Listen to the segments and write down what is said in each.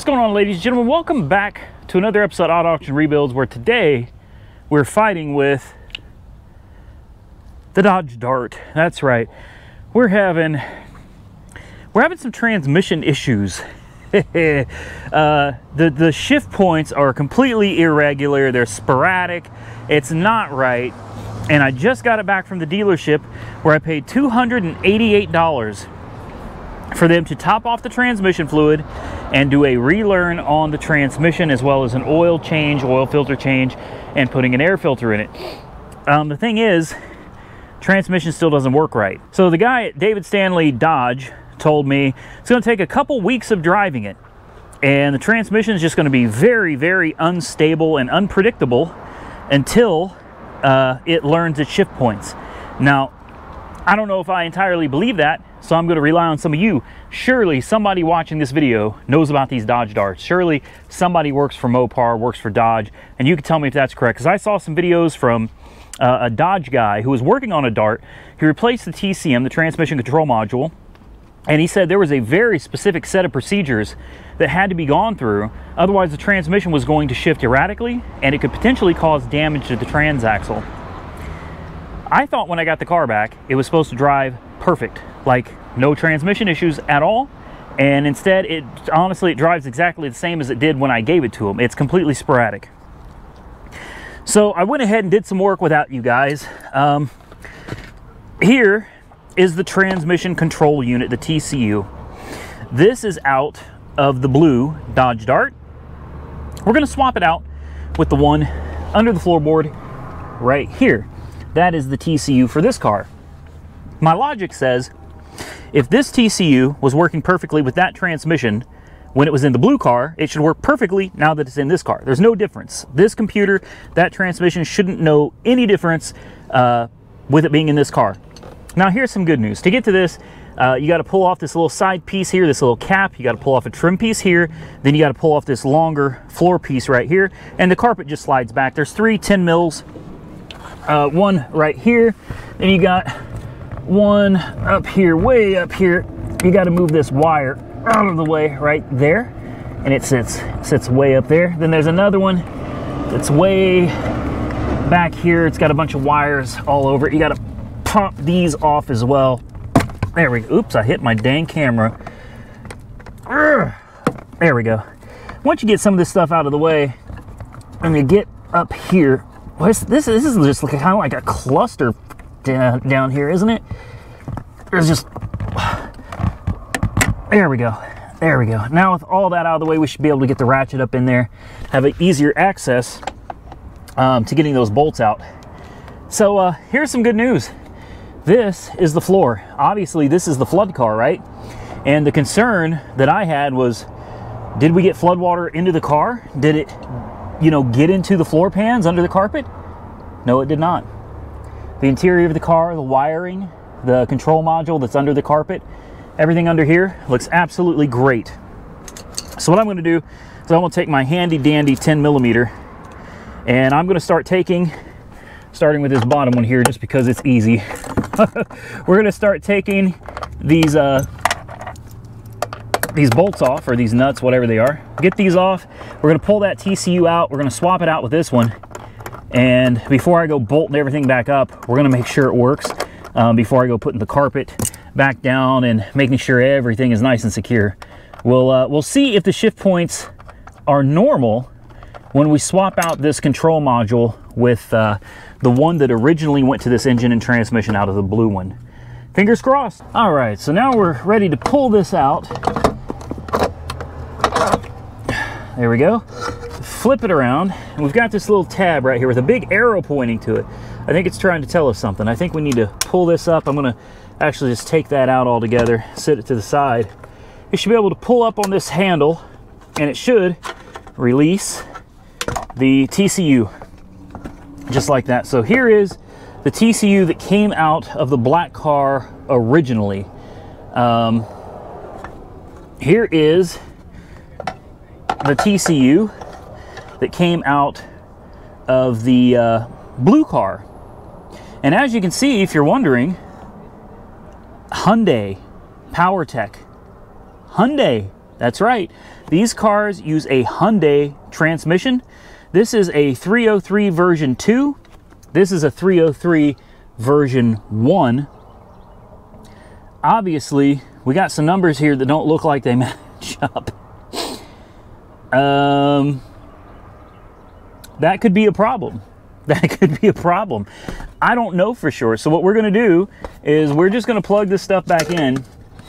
What's going on, ladies and gentlemen? Welcome back to another episode of Auto Auction Rebuilds, where today we're fighting with the Dodge Dart. That's right. We're having some transmission issues. the shift points are completely irregular. They're sporadic. It's not right. And I just got it back from the dealership where I paid $288 for them to top off the transmission fluid and do a relearn on the transmission, as well as an oil change, oil filter change, and putting an air filter in it. The thing is, transmission still doesn't work right. So the guy at David Stanley Dodge told me it's going to take a couple weeks of driving it, and the transmission is just going to be very, very unstable and unpredictable until it learns its shift points. Now, I don't know if I entirely believe that, so I'm going to rely on some of you. Surely somebody watching this video knows about these Dodge Darts. Surely somebody works for Mopar, works for Dodge, and you can tell me if that's correct, because I saw some videos from a Dodge guy who was working on a Dart. He replaced the TCM, the transmission control module, and he said there was a very specific set of procedures that had to be gone through, otherwise the transmission was going to shift erratically and it could potentially cause damage to the transaxle. I thought when I got the car back, it was supposed to drive perfect, like no transmission issues at all, and instead it honestly drives exactly the same as it did when I gave it to him. It's completely sporadic. So I went ahead and did some work without you guys. Here is the transmission control unit, the TCU. This is out of the blue Dodge Dart. We're going to swap it out with the one under the floorboard right here. That is the TCU for this car. My logic says if this TCU was working perfectly with that transmission when it was in the blue car, it should work perfectly now that it's in this car. There's no difference. This computer, that transmission shouldn't know any difference with it being in this car. Now here's some good news. To get to this, you got to pull off this little side piece here, this little cap. You got to pull off a trim piece here. Then you got to pull off this longer floor piece right here. And the carpet just slides back. There's three 10 mils, one right here. Then you got one up here, way up here. You got to move this wire out of the way right there. And it sits way up there. Then there's another one that's way back here. It's got a bunch of wires all over it. You got to pop these off as well. There we go. Oops, I hit my dang camera. There we go. Once you get some of this stuff out of the way and you get up here, this is just kind of like a cluster down here, isn't it? There's just, there we go. There we go. Now with all that out of the way, we should be able to get the ratchet up in there, have an easier access to getting those bolts out. So here's some good news. This is the floor. Obviously, this is the flood car, right? And the concern that I had was, did we get flood water into the car? Did it, you know, get into the floor pans under the carpet? No, it did not. The interior of the car, the wiring, the control module that's under the carpet, everything under here looks absolutely great. So what I'm going to do is I'm going to take my handy dandy 10 millimeter and I'm going to start starting with this bottom one here just because it's easy. We're going to start taking these bolts off, or these nuts, whatever they are. Get these off. We're going to pull that TCU out. We're going to swap it out with this one. And before I go bolting everything back up, we're going to make sure it works before I go putting the carpet back down and making sure everything is nice and secure. We'll see if the shift points are normal when we swap out this control module with the one that originally went to this engine and transmission out of the blue one. Fingers crossed. All right, so now we're ready to pull this out. There we go. Flip it around, and we've got this little tab right here with a big arrow pointing to it. I think it's trying to tell us something. I think we need to pull this up. I'm gonna actually just take that out altogether, set it to the side. You should be able to pull up on this handle, and it should release the TCU. Just like that. So here is the TCU that came out of the black car originally. Here is the TCU that came out of the blue car. And as you can see, if you're wondering, Hyundai, PowerTech, Hyundai, That's right. These cars use a Hyundai transmission. This is a 303 version 2. This is a 303 version 1. Obviously, we got some numbers here that don't look like they match up. That could be a problem. That could be a problem. I don't know for sure. So what we're going to do is we're just going to plug this stuff back in,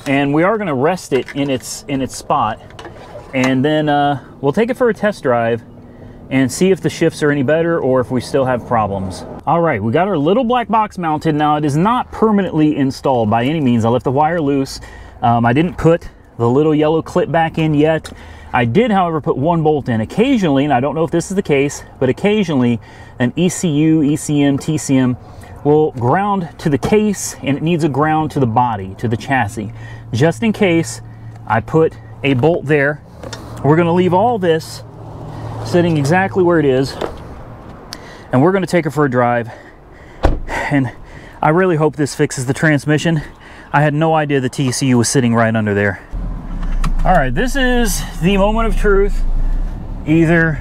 and we are going to rest it in its spot, and then we'll take it for a test drive and see if the shifts are any better or if we still have problems. All right, we got our little black box mounted. Now, it is not permanently installed by any means. I left the wire loose. I didn't put the little yellow clip back in yet. I did, however, put one bolt in. Occasionally, and I don't know if this is the case, but occasionally an ECU, ECM, TCM will ground to the case, and it needs a ground to the body, to the chassis. Just in case, I put a bolt there. We're gonna leave all this sitting exactly where it is, and we're gonna take it for a drive. And I really hope this fixes the transmission. I had no idea the TCU was sitting right under there. All right, this is the moment of truth. Either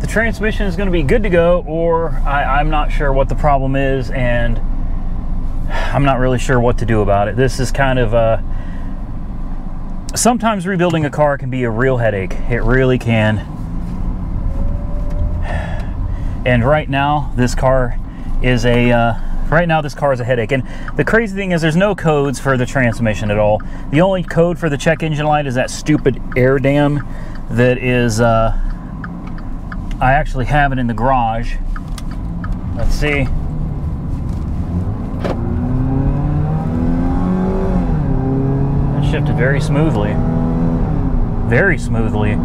the transmission is going to be good to go, or I'm not sure what the problem is, and I'm not really sure what to do about it. This is kind of sometimes rebuilding a car can be a real headache. It really can. And right now, this car is a headache. And the crazy thing is there's no codes for the transmission at all. The only code for the check engine light is that stupid air dam that is, I actually have it in the garage. Let's see. That shifted very smoothly. Very smoothly.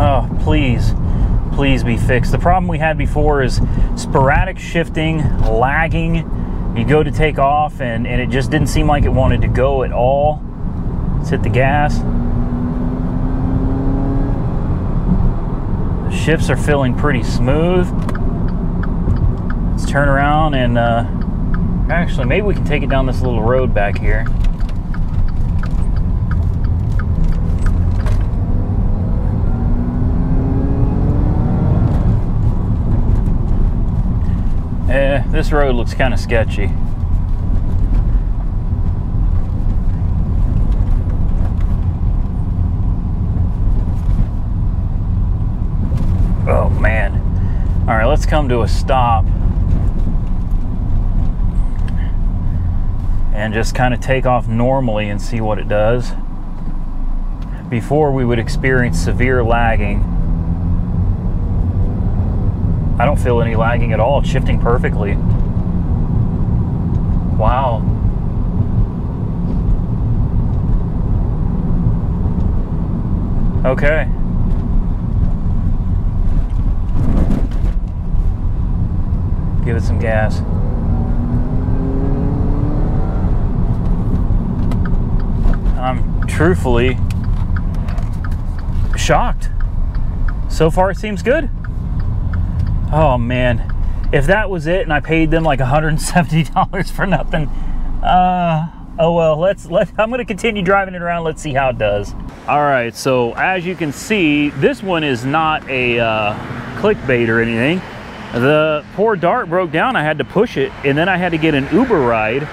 Oh, please. Please be fixed. The problem we had before is sporadic shifting, lagging. You go to take off and it just didn't seem like it wanted to go at all. Let's hit the gas. The shifts are feeling pretty smooth. Let's turn around and actually maybe we can take it down this little road back here. This road looks kind of sketchy. Oh man. All right, let's come to a stop and just kind of take off normally and see what it does. Before we would experience severe lagging. I don't feel any lagging at all. It's shifting perfectly. Wow. Okay. Give it some gas. I'm truthfully shocked. So far, it seems good. Oh man, if that was it and I paid them like $170 for nothing, oh well, I'm gonna continue driving it around, let's see how it does. All right, so as you can see, this one is not a clickbait or anything. The poor Dart broke down, I had to push it, and then I had to get an Uber ride.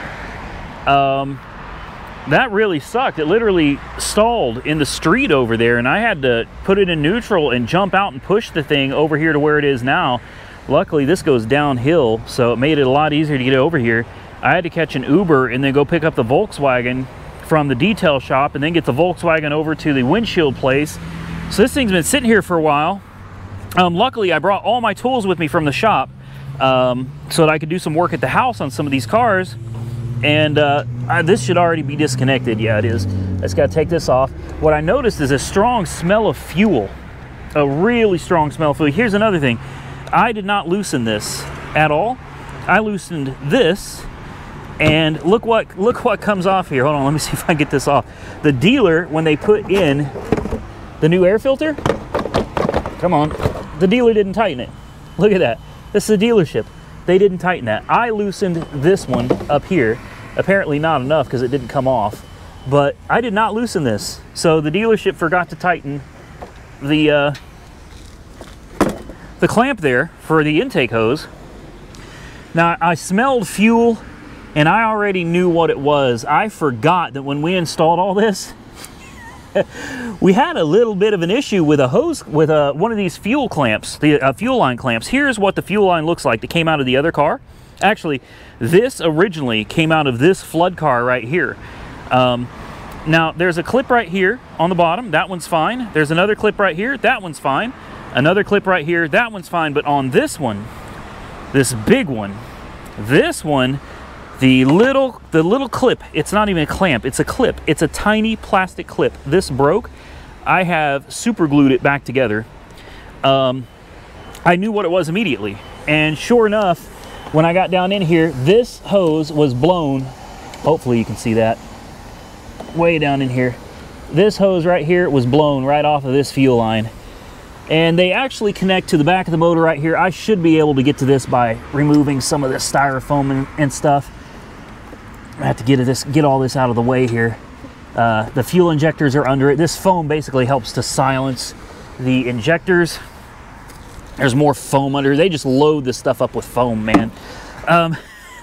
That really sucked. It literally stalled in the street over there, and I had to put it in neutral and jump out and push the thing over here to where it is now. Luckily, this goes downhill, so it made it a lot easier to get it over here. I had to catch an Uber and then go pick up the Volkswagen from the detail shop and then get the Volkswagen over to the windshield place. So this thing's been sitting here for a while. Luckily, I brought all my tools with me from the shop so that I could do some work at the house on some of these cars. And this should already be disconnected. Yeah, it is. It's got to take this off. What I noticed is a strong smell of fuel, a really strong smell of fuel. Here's another thing. I did not loosen this at all. I loosened this, and look what comes off here. Hold on, let me see if I can get this off. The dealer, when they put in the new air filter, come on, the dealer didn't tighten it. Look at that. This is a dealership. They didn't tighten that. I loosened this one up here, Apparently not enough because it didn't come off, but I did not loosen this. So the dealership forgot to tighten the clamp there for the intake hose. Now I smelled fuel and I already knew what it was. I forgot that when we installed all this, we had a little bit of an issue with a hose, with one of these fuel clamps, the fuel line clamps. Here's what the fuel line looks like that came out of the other car. Actually, this originally came out of this flood car right here. Now there's a clip right here on the bottom. That one's fine. There's another clip right here. That one's fine. Another clip right here. That one's fine. But on this one, this big one, the little clip, it's not even a clamp, it's a clip. It's a tiny plastic clip. This broke. I have super glued it back together. I knew what it was immediately. And sure enough, when I got down in here, this hose was blown. Hopefully you can see that way down in here. This hose right here was blown right off of this fuel line. And they actually connect to the back of the motor right here. I should be able to get to this by removing some of this styrofoam and stuff. I have to get all this out of the way here. The fuel injectors are under it. This foam basically helps to silence the injectors. There's more foam under. They just load this stuff up with foam, man. And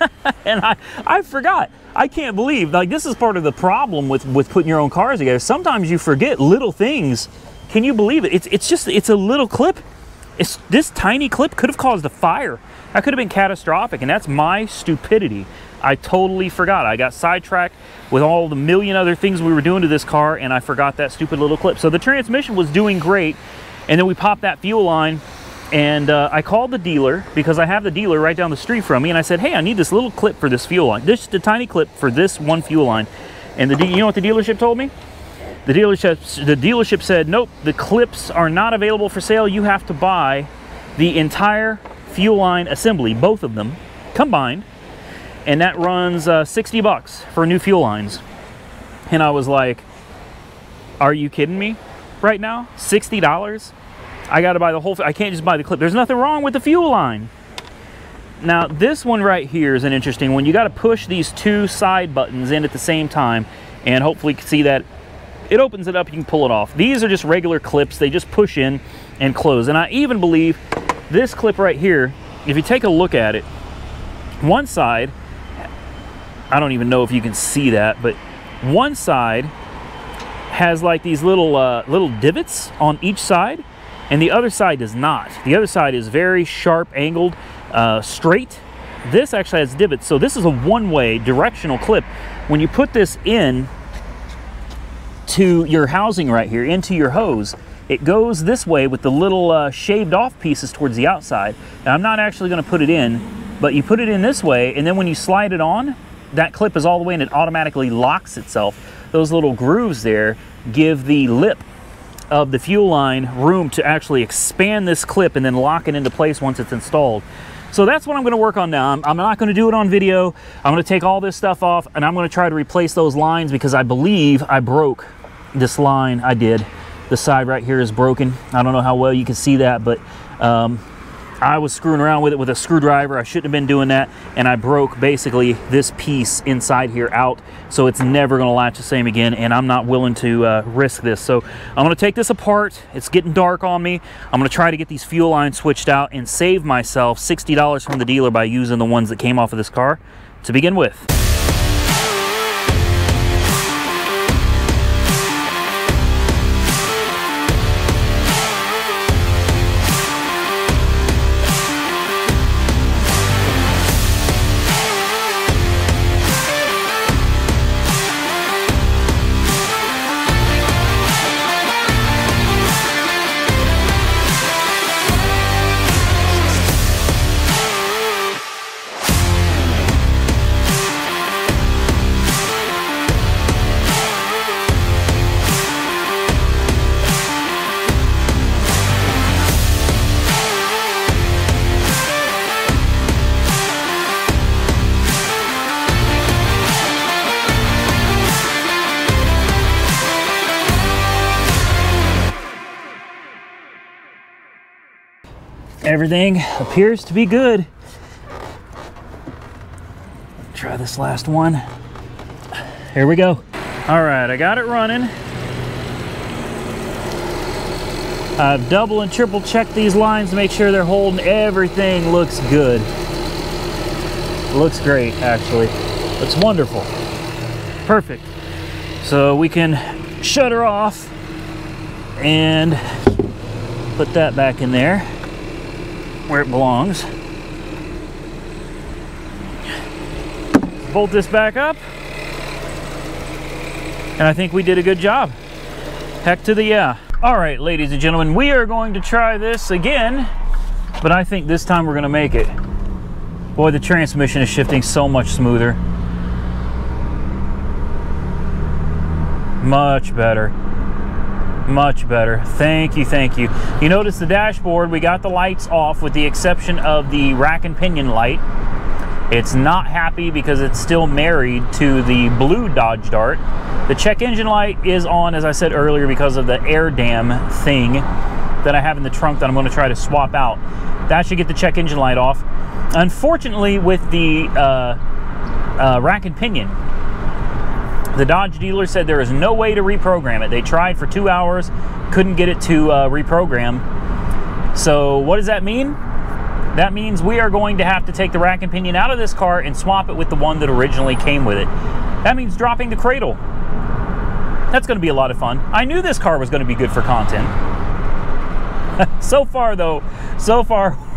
I forgot. I can't believe, like, this is part of the problem with putting your own cars together. Sometimes you forget little things. Can you believe it? It's a little clip. This tiny clip could have caused a fire. That could have been catastrophic, and that's my stupidity. I totally forgot. I got sidetracked with all the million other things we were doing to this car, and I forgot that stupid little clip. So the transmission was doing great, and then we popped that fuel line, and I called the dealer, because I have the dealer right down the street from me, and I said, hey, I need this little clip for this fuel line. This is the tiny clip for this one fuel line. And you know what the dealership told me? The dealership said, nope, the clips are not available for sale. You have to buy the entire fuel line assembly, both of them combined, and that runs 60 bucks for new fuel lines. And I was like, are you kidding me right now? $60? I got to buy the whole, I can't just buy the clip. There's nothing wrong with the fuel line. Now this one right here is an interesting one. You got to push these two side buttons in at the same time, and hopefully you can see that. It opens it up, you can pull it off. These are just regular clips. They just push in and close. And I even believe this clip right here, if you take a look at it, one side, I don't even know if you can see that, but one side has like these little divots on each side, and the other side does not. The other side is very sharp, angled, straight. This actually has divots. So this is a one-way directional clip. When you put this in to your housing right here, into your hose, it goes this way with the little shaved off pieces towards the outside. Now I'm not actually going to put it in, but you put it in this way, and then when you slide it on, that clip is all the way and it automatically locks itself. Those little grooves there give the lip of the fuel line room to actually expand this clip and then lock it into place once it's installed. So that's what I'm going to work on now. I'm not going to do it on video. I'm going to take all this stuff off, and I'm going to try to replace those lines, because I believe I broke this line. I did. The side right here is broken. I don't know how well you can see that, but I was screwing around with it with a screwdriver. I shouldn't have been doing that, and I broke basically this piece inside here out, so it's never going to latch the same again, and I'm not willing to risk this. So I'm going to take this apart. It's getting dark on me. I'm going to try to get these fuel lines switched out and save myself $60 from the dealer by using the ones that came off of this car to begin with. Everything appears to be good. Try this last one. Here we go. All right, I got it running. I've double and triple checked these lines to make sure they're holding. Everything looks good. Looks great, actually. It's wonderful. Perfect. So we can shut her off and put that back in there where it belongs. Bolt this back up. And I think we did a good job. Heck to the yeah. All right, ladies and gentlemen, we are going to try this again, but I think this time we're going to make it. Boy, the transmission is shifting so much smoother. Much better. Much better. Thank you, thank you. You notice the dashboard, we got the lights off with the exception of the rack and pinion light. It's not happy because it's still married to the blue Dodge Dart. The check engine light is on, as I said earlier, because of the air dam thing that I have in the trunk that I'm going to try to swap out. That should get the check engine light off. Unfortunately, with the rack and pinion, the Dodge dealer said there is no way to reprogram it. They tried for 2 hours, couldn't get it to reprogram. So what does that mean? That means we are going to have to take the rack and pinion out of this car and swap it with the one that originally came with it. That means dropping the cradle. That's going to be a lot of fun. I knew this car was going to be good for content. So far, though,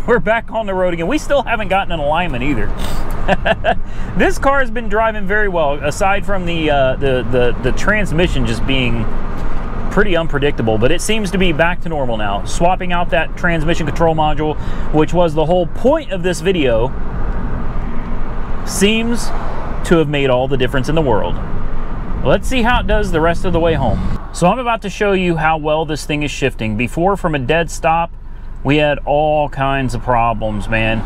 we're back on the road again. We still haven't gotten an alignment either. This car has been driving very well, aside from the transmission just being pretty unpredictable, but it seems to be back to normal now. Swapping out that transmission control module, which was the whole point of this video, seems to have made all the difference in the world. Let's see how it does the rest of the way home. So I'm about to show you how well this thing is shifting. Before, from a dead stop, we had all kinds of problems, man.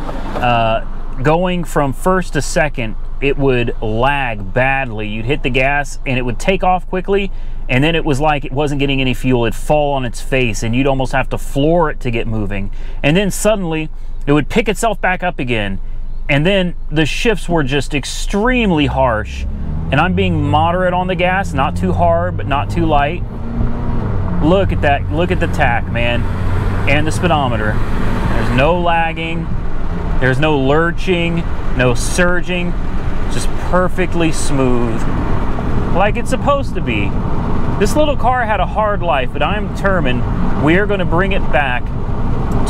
Going from first to second, it would lag badly. You'd hit the gas and it would take off quickly, and then it was like it wasn't getting any fuel. It'd fall on its face and you'd almost have to floor it to get moving. And then suddenly it would pick itself back up again. And then the shifts were just extremely harsh. And I'm being moderate on the gas, not too hard, but not too light. Look at that, look at the tack, man. And the speedometer. There's no lagging, there's no lurching, no surging, just perfectly smooth, like it's supposed to be. This little car had a hard life, but I'm determined we are gonna bring it back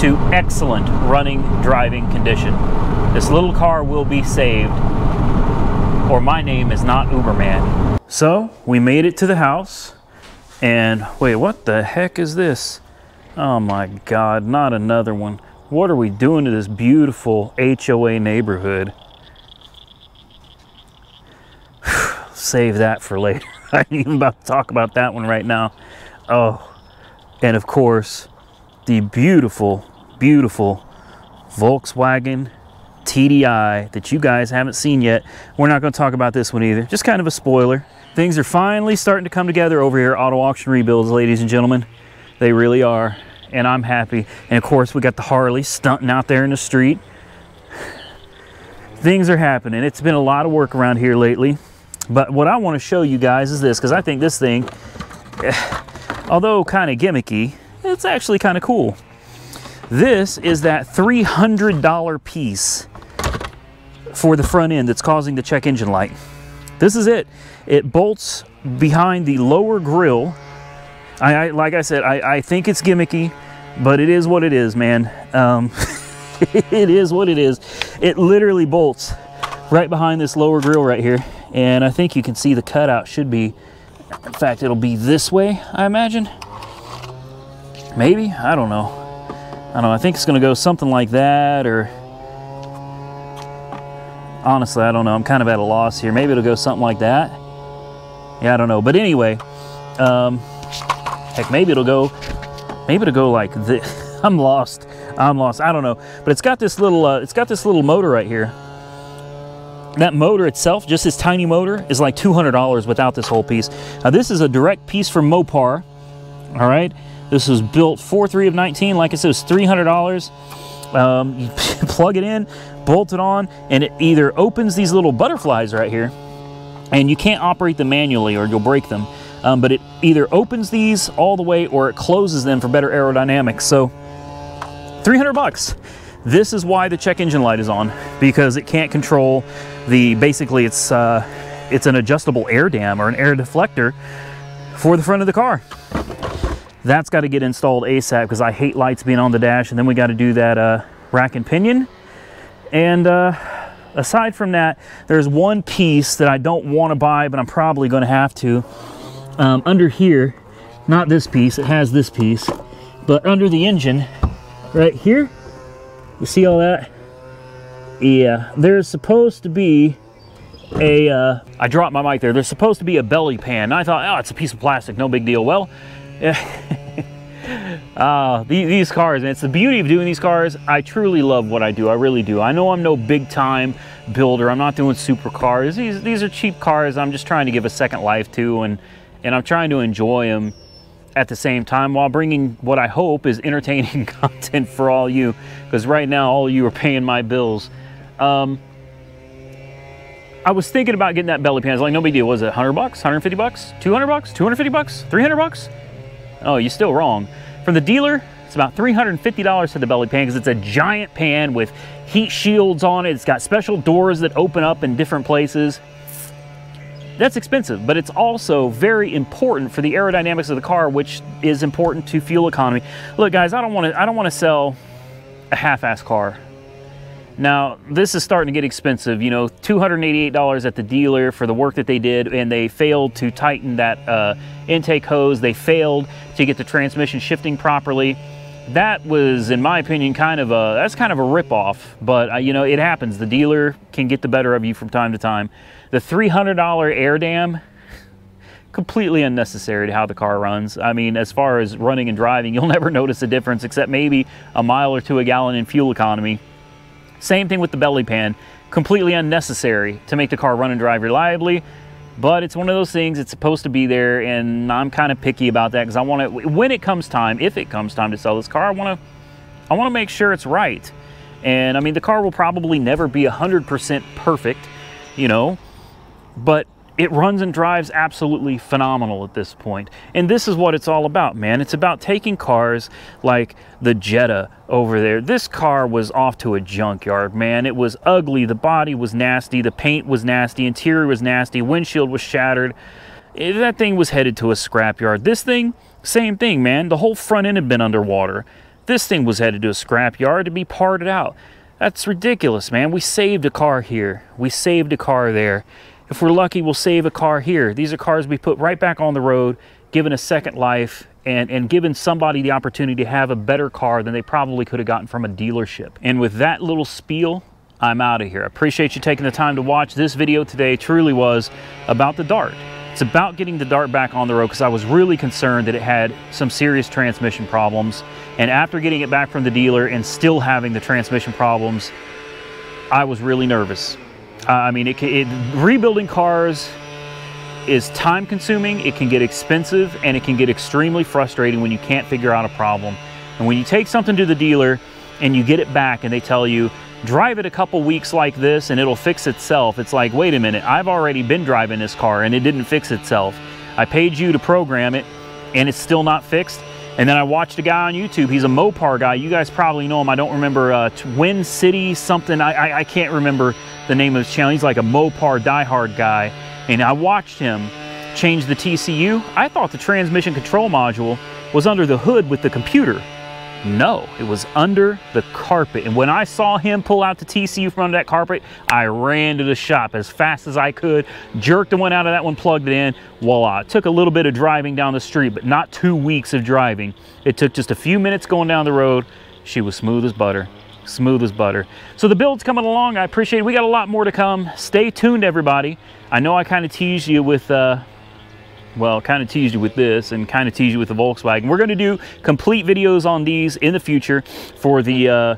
to excellent running, driving condition. This little car will be saved, or my name is not Uberman. So we made it to the house, and wait, what the heck is this? Oh my God, not another one. What are we doing to this beautiful HOA neighborhood? Save that for later. I ain't even about to talk about that one right now. Oh, and of course, the beautiful, beautiful Volkswagen TDI that you guys haven't seen yet. We're not going to talk about this one either. Just kind of a spoiler. Things are finally starting to come together over here at Auto Auction Rebuilds, ladies and gentlemen. They really are, and I'm happy. And of course, we got the Harley stunting out there in the street. Things are happening. It's been a lot of work around here lately. But what I want to show you guys is this, because I think this thing, although kind of gimmicky, it's actually kind of cool. This is that $300 piece for the front end that's causing the check engine light. This is it. It bolts behind the lower grille. Like I said, I think it's gimmicky, but it is what it is, man. It is what it is. It literally bolts right behind this lower grille right here. And I think you can see the cutout should be, in fact, it'll be this way, I imagine. Maybe, I don't know. I don't know, I think it's gonna go something like that, or honestly, I don't know. I'm kind of at a loss here. Maybe it'll go something like that. Yeah, I don't know. But anyway, heck, maybe it'll go like this. I'm lost. I don't know. But it's got this little motor right here. That motor itself, just this tiny motor, is like $200 without this whole piece. Now, this is a direct piece from Mopar, all right? This was built 4.3 of 19. Like I said, it was $300. You plug it in, bolt it on, and it either opens these little butterflies right here, and you can't operate them manually or you'll break them. But it either opens these all the way or it closes them for better aerodynamics. So 300 bucks. This is why the check engine light is on, because it can't control the, basically it's an adjustable air dam or an air deflector for the front of the car. That's got to get installed ASAP because I hate lights being on the dash. And then we got to do that rack and pinion. And aside from that, there's one piece that I don't want to buy, but I'm probably going to have to. Under here, not this piece, it has this piece, but under the engine right here, you see all that? Yeah, there's supposed to be a, I dropped my mic there, there's supposed to be a belly pan. And I thought, oh, it's a piece of plastic, no big deal. Well, these cars, and it's the beauty of doing these cars. I truly love what I do, I really do. I know I'm no big time builder, I'm not doing super cars. These are cheap cars I'm just trying to give a second life to, and I'm trying to enjoy them at the same time while bringing what I hope is entertaining content for all you, because right now all you are paying my bills. I was thinking about getting that belly pan. It's like, no big deal. Was it 100 bucks, 150 bucks, 200 bucks, 250 bucks, 300 bucks? Oh, you're still wrong. From the dealer, it's about $350 for the belly pan because it's a giant pan with heat shields on it. It's got special doors that open up in different places. That's expensive, but it's also very important for the aerodynamics of the car, which is important to fuel economy. Look, guys, I don't want to sell a half-ass car. Now, this is starting to get expensive. You know, $288 at the dealer for the work that they did, and they failed to tighten that intake hose. They failed to get the transmission shifting properly. That was, in my opinion, that's kind of a ripoff. But you know, it happens. The dealer can get the better of you from time to time. The $300 air dam, completely unnecessary to how the car runs. I mean, as far as running and driving, you'll never notice a difference except maybe a mile or two a gallon in fuel economy. Same thing with the belly pan, completely unnecessary to make the car run and drive reliably. But it's one of those things, it's supposed to be there, and I'm kind of picky about that because I want to, when it comes time, if it comes time to sell this car, I want to make sure it's right. And I mean, the car will probably never be 100% perfect, you know, but it runs and drives absolutely phenomenal at this point. And this is what it's all about, man. It's about taking cars like the Jetta over there. This car was off to a junkyard, man. It was ugly. The body was nasty. The paint was nasty. Interior was nasty. Windshield was shattered. That thing was headed to a scrapyard. This thing, same thing, man. The whole front end had been underwater. This thing was headed to a scrapyard to be parted out. That's ridiculous, man. We saved a car here. We saved a car there. If we're lucky, we'll save a car here. These are cars we put right back on the road, given a second life, and given somebody the opportunity to have a better car than they probably could have gotten from a dealership. And with that little spiel, I'm out of here. I appreciate you taking the time to watch this video today. It truly was about the Dart. It's about getting the Dart back on the road because I was really concerned that it had some serious transmission problems. And after getting it back from the dealer and still having the transmission problems, I was really nervous. I mean, rebuilding cars is time-consuming, it can get expensive, and it can get extremely frustrating when you can't figure out a problem. And when you take something to the dealer and you get it back and they tell you, drive it a couple weeks like this and it'll fix itself, it's like, wait a minute, I've already been driving this car and it didn't fix itself. I paid you to program it and it's still not fixed. And then I watched a guy on YouTube, he's a Mopar guy, you guys probably know him, I don't remember, Twin City something, I can't remember the name of his channel, he's like a Mopar diehard guy, and I watched him change the TCU. I thought the transmission control module was under the hood with the computer. No, it was under the carpet, and when I saw him pull out the TCU from under that carpet, I ran to the shop as fast as I could, jerked the one out of that one, plugged it in, voila. It took a little bit of driving down the street, but not 2 weeks of driving. It took just a few minutes going down the road. She was smooth as butter, smooth as butter. So the build's coming along, I appreciate it. We got a lot more to come. Stay tuned, everybody. I know I kind of teased you with well, kind of teased you with this and kind of teased you with the Volkswagen. We're going to do complete videos on these in the future for the,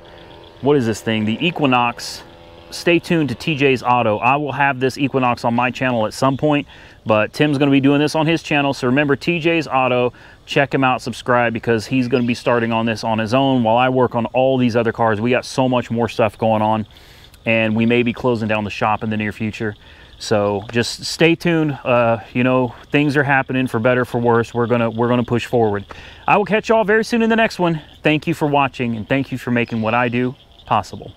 what is this thing? The Equinox. Stay tuned to TJ's Auto. I will have this Equinox on my channel at some point, but Tim's going to be doing this on his channel. So remember, TJ's Auto, check him out, subscribe, because he's going to be starting on this on his own while I work on all these other cars. We got so much more stuff going on, and we may be closing down the shop in the near future. So just stay tuned. You know, things are happening for better, for worse. We're gonna push forward. I will catch y'all very soon in the next one. Thank you for watching, and thank you for making what I do possible.